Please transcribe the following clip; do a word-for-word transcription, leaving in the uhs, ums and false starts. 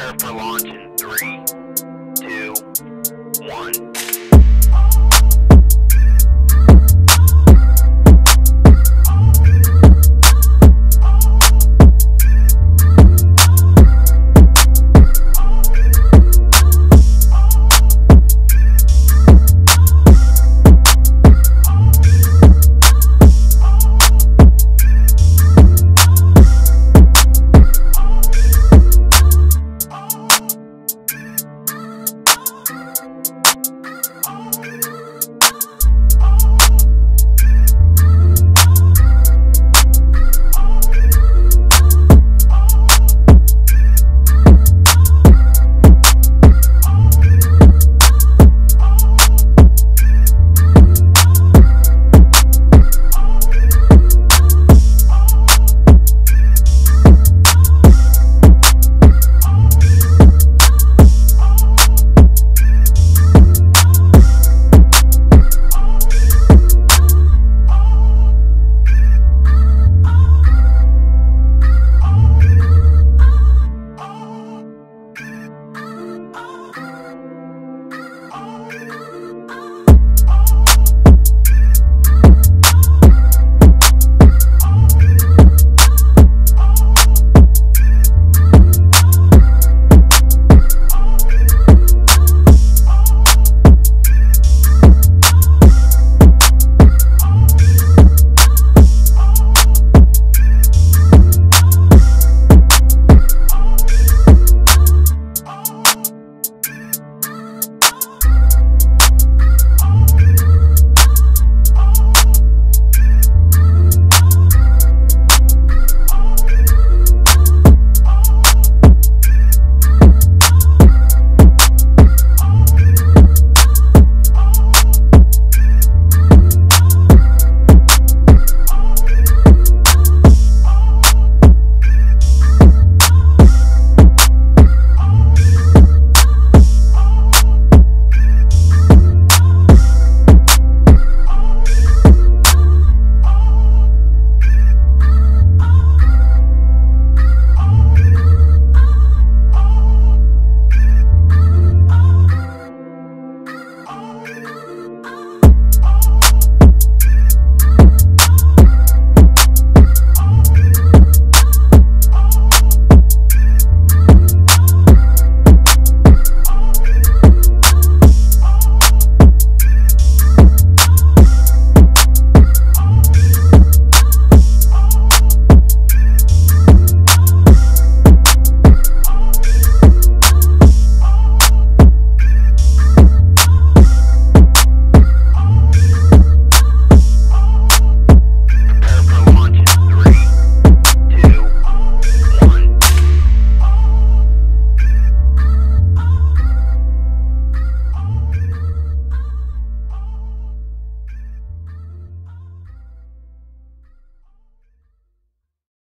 prepare for launch in three.